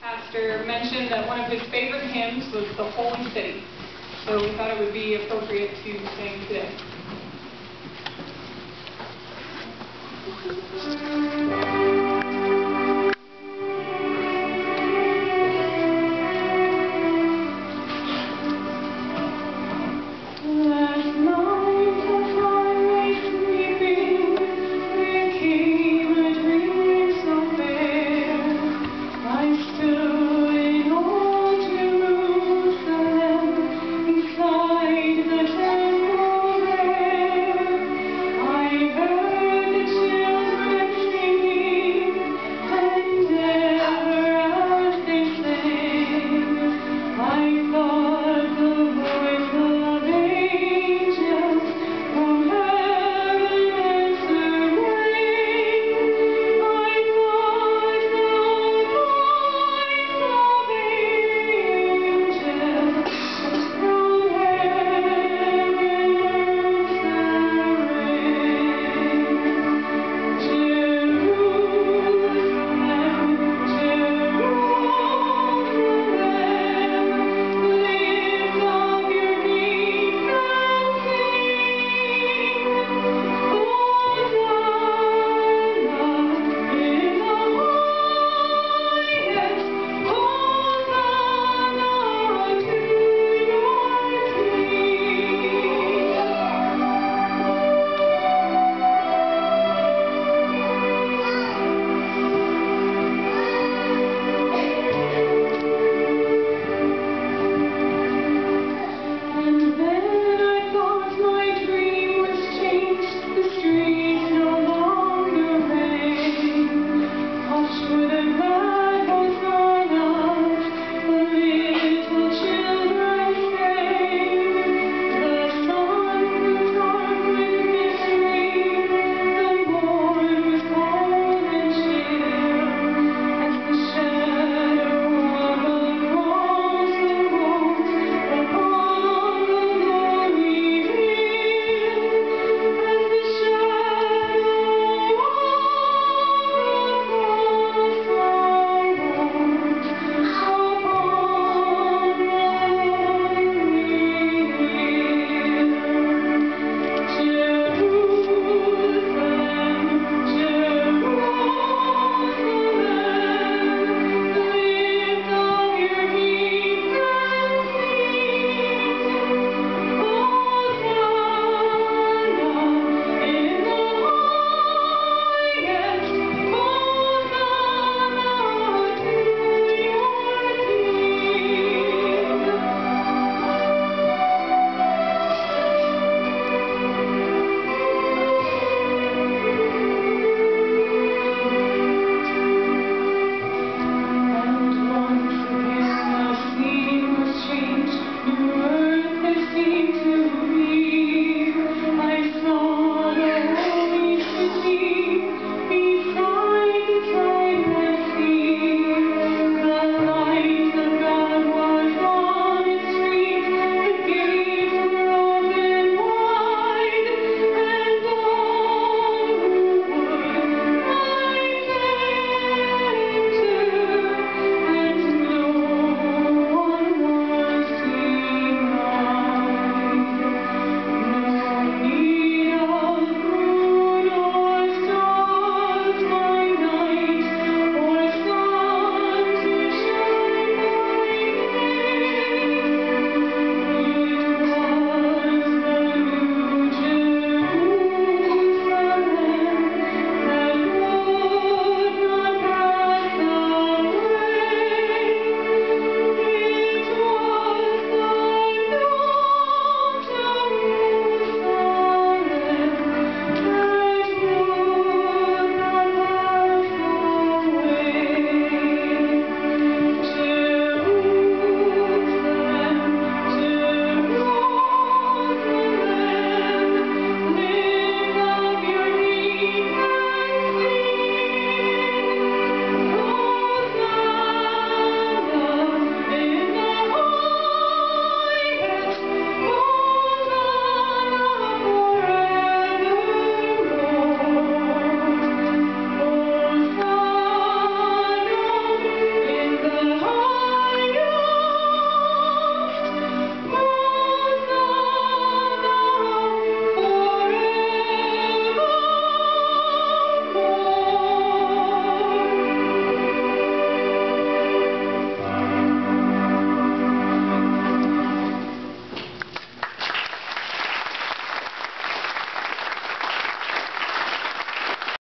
pastor mentioned that one of his favorite hymns was The Holy City, so we thought it would be appropriate to sing today.